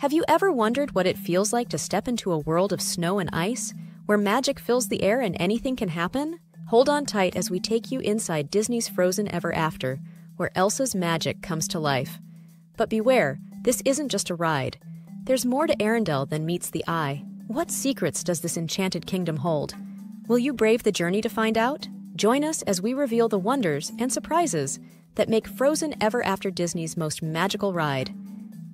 Have you ever wondered what it feels like to step into a world of snow and ice, where magic fills the air and anything can happen? Hold on tight as we take you inside Disney's Frozen Ever After, where Elsa's magic comes to life. But beware, this isn't just a ride. There's more to Arendelle than meets the eye. What secrets does this enchanted kingdom hold? Will you brave the journey to find out? Join us as we reveal the wonders and surprises that make Frozen Ever After Disney's most magical ride.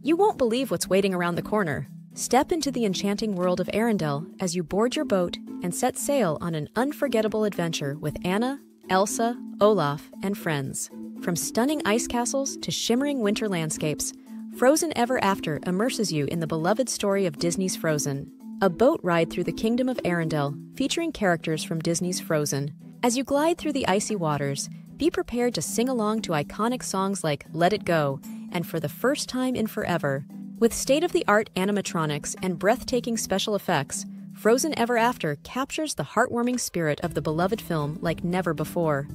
You won't believe what's waiting around the corner. Step into the enchanting world of Arendelle as you board your boat and set sail on an unforgettable adventure with Anna, Elsa, Olaf, and friends. From stunning ice castles to shimmering winter landscapes, Frozen Ever After immerses you in the beloved story of Disney's Frozen. A boat ride through the kingdom of Arendelle, featuring characters from Disney's Frozen. As you glide through the icy waters, be prepared to sing along to iconic songs like Let It Go, and For the First Time in Forever. With state-of-the-art animatronics and breathtaking special effects, Frozen Ever After captures the heartwarming spirit of the beloved film like never before.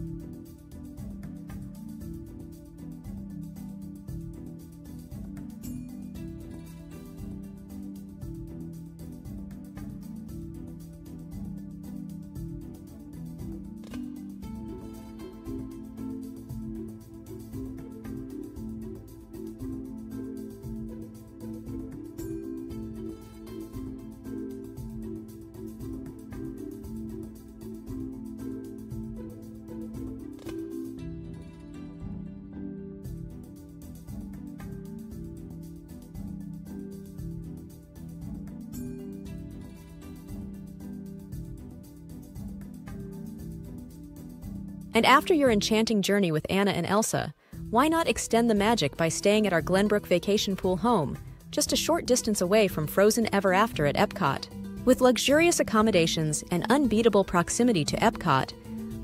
And after your enchanting journey with Anna and Elsa, why not extend the magic by staying at our Glenbrook Vacation Pool home, just a short distance away from Frozen Ever After at Epcot? With luxurious accommodations and unbeatable proximity to Epcot,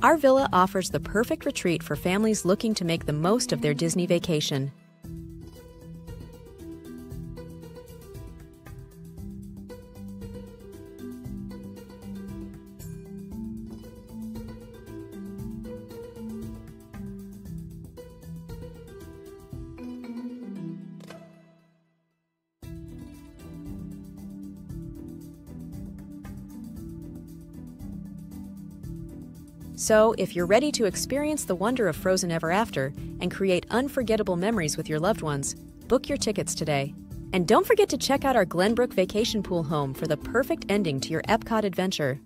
our villa offers the perfect retreat for families looking to make the most of their Disney vacation. So, if you're ready to experience the wonder of Frozen Ever After and create unforgettable memories with your loved ones, book your tickets today. And don't forget to check out our Glenbrook Vacation Pool home for the perfect ending to your Epcot adventure.